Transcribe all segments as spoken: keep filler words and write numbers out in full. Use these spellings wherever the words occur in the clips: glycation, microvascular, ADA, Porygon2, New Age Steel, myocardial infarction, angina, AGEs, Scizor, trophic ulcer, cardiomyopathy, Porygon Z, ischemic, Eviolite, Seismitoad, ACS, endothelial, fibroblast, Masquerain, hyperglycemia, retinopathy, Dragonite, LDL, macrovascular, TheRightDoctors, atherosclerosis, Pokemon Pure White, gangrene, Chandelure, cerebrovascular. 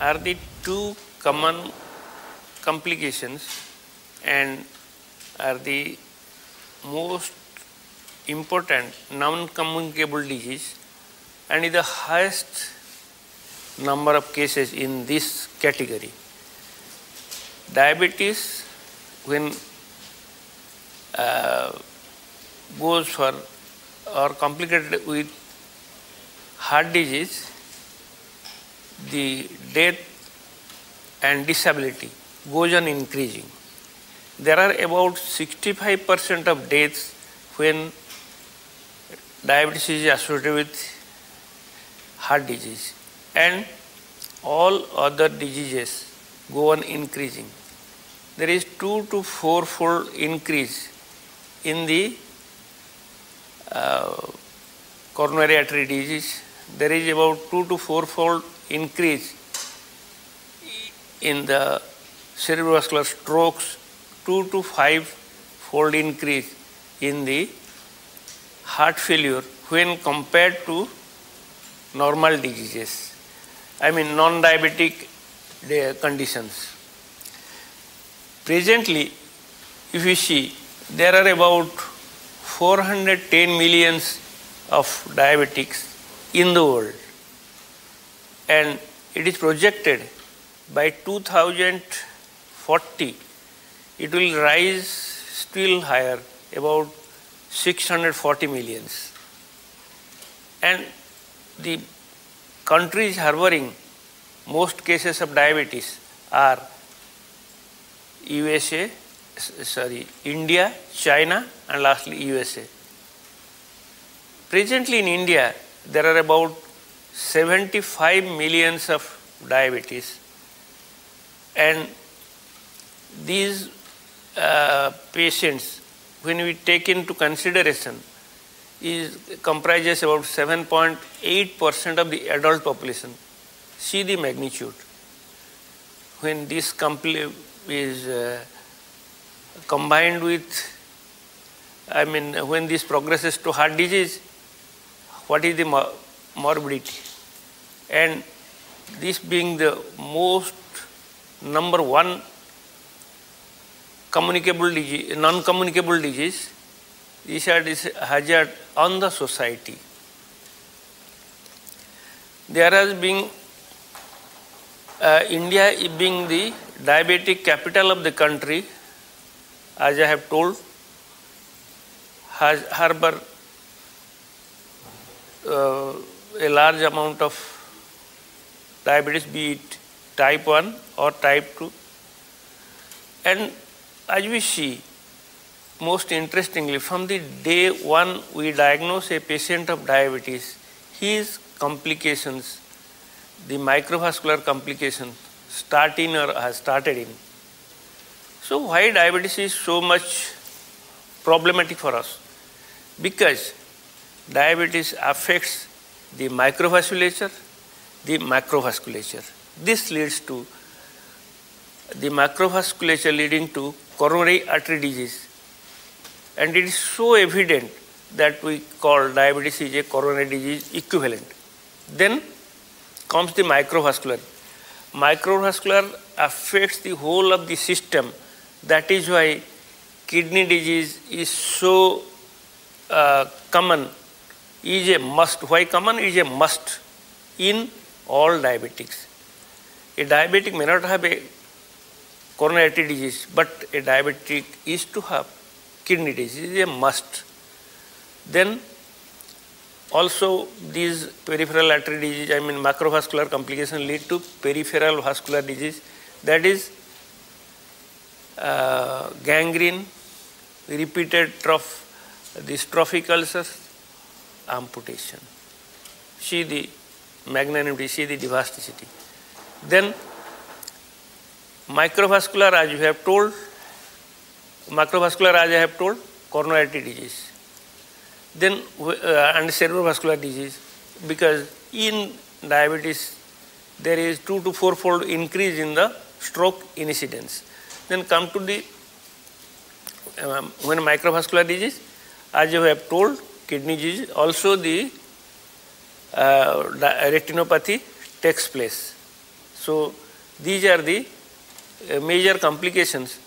are the two common complications and are the most important non-communicable disease and is the highest number of cases in this category. Diabetes, when uh, goes for or complicated with heart disease, the death and disability goes on increasing. There are about sixty-five percent of deaths when diabetes is associated with heart disease, and all other diseases go on increasing. There is two to four fold increase in the uh, coronary artery disease. There is about two to four fold increase in the cerebrovascular strokes, two to five fold increase in the heart failure when compared to normal diseases, I mean non-diabetic conditions. Presently, if you see, there are about four hundred ten millions of diabetics in the world, and it is projected by two thousand forty it will rise still higher, about six hundred forty millions. And the countries harboring most cases of diabetes are U S A, sorry, India, China, and lastly U S A. Presently in India, there are about seventy-five millions of diabetes, and these uh, patients, when we take into consideration, is comprises about seven point eight percent of the adult population. See the magnitude. When this is uh, combined with, I mean, when this progresses to heart disease, what is the mor morbidity? And this being the most number one communicable disease, non-communicable disease, these are hazard on the society. There has been uh, India being the diabetic capital of the country, as I have told, has harbour uh, a large amount of diabetes, be it type one or type two. And as we see, most interestingly, from the day one we diagnose a patient of diabetes, his complications, the microvascular complications, start in or has started in. So why diabetes is so much problematic for us? Because diabetes affects the microvasculature, the macrovasculature. This leads to the macrovasculature leading to coronary artery disease. And it is so evident that we call diabetes is a coronary disease equivalent. Then comes the microvascular. Microvascular affects the whole of the system. That is why kidney disease is so uh, common, is a must. Why common? Is a must in all diabetics. A diabetic may not have a coronary artery disease, but a diabetic is to have kidney disease, is a must. Then also these peripheral artery disease, I mean macrovascular complication, lead to peripheral vascular disease, that is uh, gangrene, repeated trough, these trophic ulcers, amputation. See the magnanimity, see the devasticity. Then microvascular, as you have told, macrovascular, as I have told, coronary artery disease. Then uh, and cerebrovascular disease, because in diabetes there is two to four fold increase in the stroke incidence. Then come to the um, when microvascular disease, as you have told, kidney disease, also the uh, retinopathy takes place. So these are the uh, major complications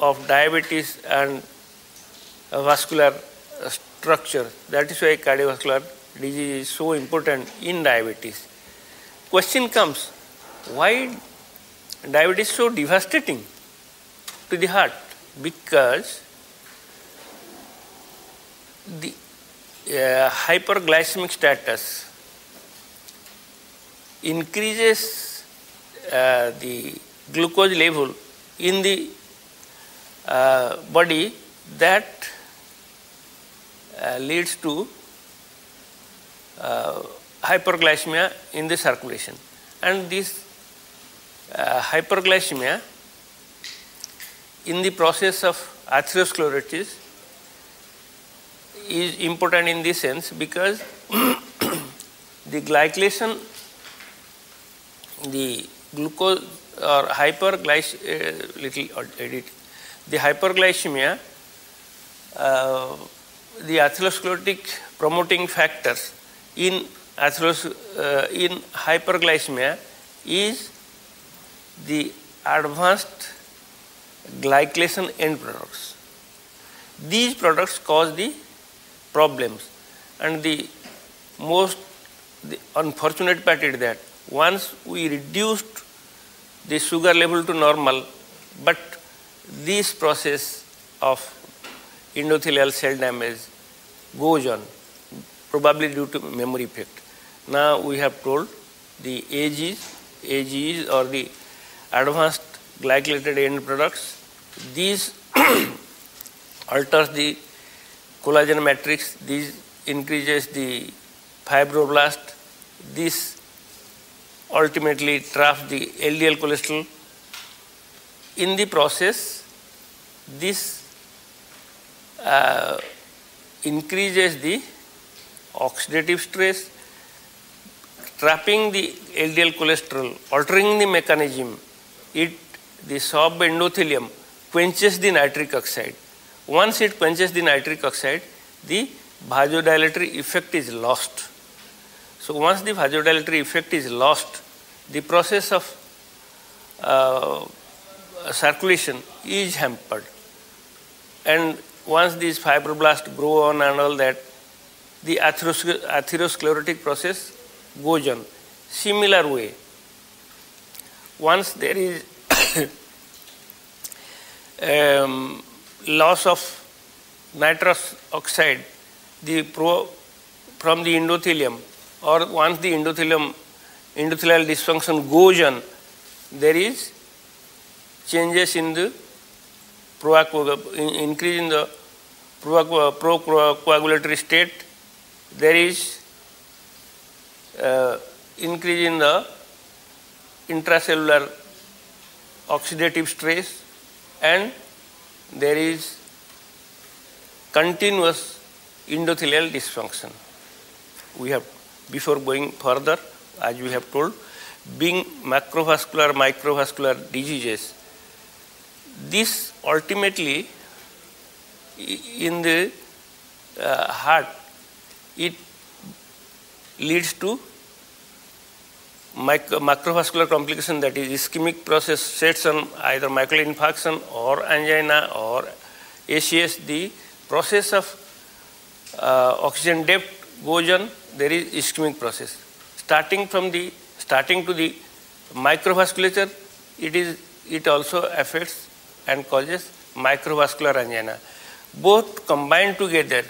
of diabetes and uh, vascular uh, structure. That is why cardiovascular disease is so important in diabetes. Question comes, why diabetes is so devastating to the heart? Because the uh, hyperglycemic status increases uh, the glucose level in the uh, body, that uh, leads to uh, hyperglycemia in the circulation, and this uh, hyperglycemia in the process of atherosclerosis is important in this sense, because the glycation, the glucose or hyperglycemia, uh, little edit, the hyperglycemia, uh, the atherosclerotic promoting factors in atheros uh, in hyperglycemia is the advanced glycation end products. These products cause the problems, and the most the unfortunate part is that once we reduced the sugar level to normal, but this process of endothelial cell damage goes on, probably due to memory effect. Now we have told the A G Es, A G Es or the advanced glycated end products. These alters the collagen matrix, these increases the fibroblast, this ultimately traps the L D L cholesterol. In the process, this uh, increases the oxidative stress, trapping the L D L cholesterol, altering the mechanism. It, the subendothelium quenches the nitric oxide. Once it quenches the nitric oxide, the vasodilatory effect is lost. So once the vasodilatory effect is lost, the process of uh, circulation is hampered, and once these fibroblasts grow on and all that, the atheroscler atherosclerotic process goes on. Similar way, once there is um, loss of nitrous oxide, the pro from the endothelium, or once the endothelium, endothelial dysfunction goes on, there is changes in the procoagulatory, in, increase in the procoagulatory state, there is uh, increase in the intracellular oxidative stress, and there is continuous endothelial dysfunction. We have Before going further, as we have told, being macrovascular, microvascular diseases, this ultimately in the uh, heart, it leads to micro macrovascular complication, that is ischemic process sets on either myocardial infarction or angina or A C S. The process of uh, oxygen depth goes on, there is ischemic process. Starting from the starting to the microvasculature, it is it also affects and causes microvascular angina. Both combined together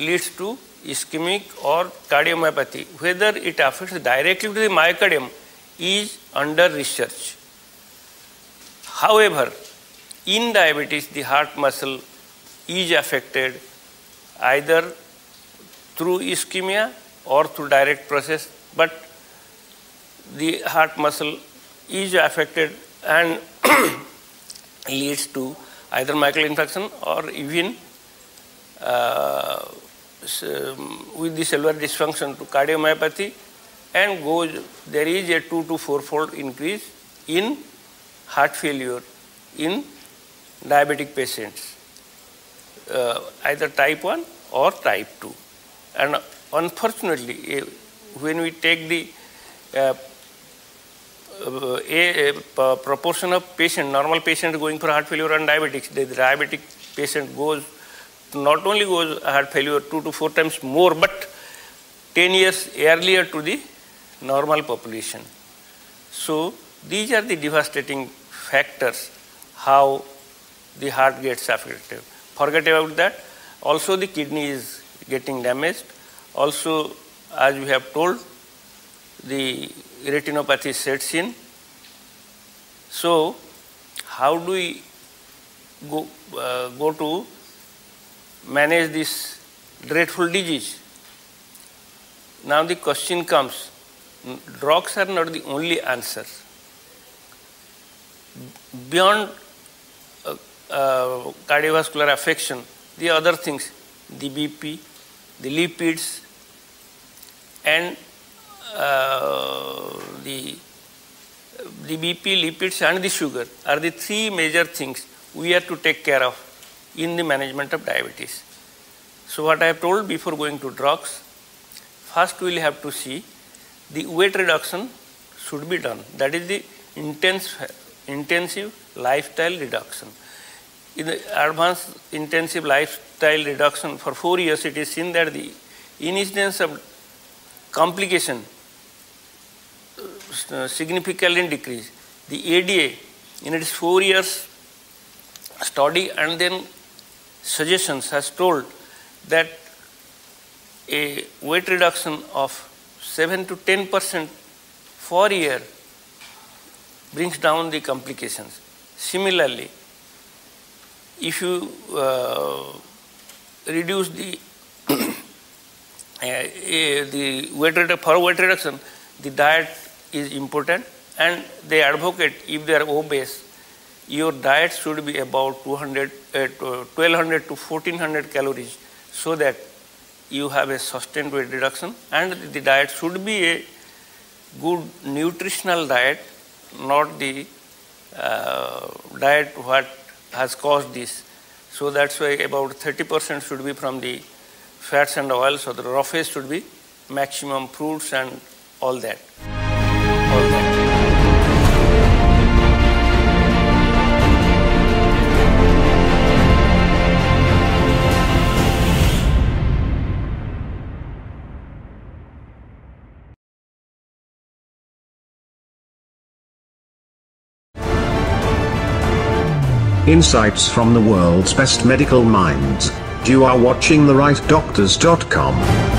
leads to ischemic or cardiomyopathy. Whether it affects directly to the myocardium is under research. However, in diabetes, the heart muscle is affected either through ischemia or through direct process, but the heart muscle is affected and leads to either myocardial infarction or even uh, with the cellular dysfunction to cardiomyopathy, and goes, there is a two to four fold increase in heart failure in diabetic patients, uh, either type one or type two. And unfortunately, when we take the uh, a, a proportion of patient, normal patient going for heart failure and diabetics, the diabetic patient goes, not only goes heart failure two to four times more, but ten years earlier to the normal population. So these are the devastating factors how the heart gets affected. Forget about that. Also the kidney is getting damaged. Also, as we have told, the retinopathy sets in. So how do we go, uh, go to manage this dreadful disease? Now the question comes, drugs are not the only answer. Beyond uh, uh, cardiovascular affection, the other things, the B P, the lipids, and uh, the, the B P, lipids and the sugar are the three major things we have to take care of in the management of diabetes. So what I have told before going to drugs, first we will have to see the weight reduction should be done. That is the intense, intensive lifestyle reduction. In the advanced intensive lifestyle reduction for four years, it is seen that the incidence of complication significantly decreased. The A D A in its four years study and then suggestions has told that a weight reduction of seven to ten percent for year brings down the complications. Similarly, if you uh, reduce the, uh, the weight reduction, for weight reduction, the diet is important, and they advocate if they are obese, your diet should be about twelve hundred to fourteen hundred calories so that you have a sustained weight reduction, and the diet should be a good nutritional diet, not the uh, diet what has caused this. So that's why about thirty percent should be from the fats and oils, or the raw fats should be maximum fruits and all that. All that. Insights from the world's best medical minds. You are watching the right doctors dot com.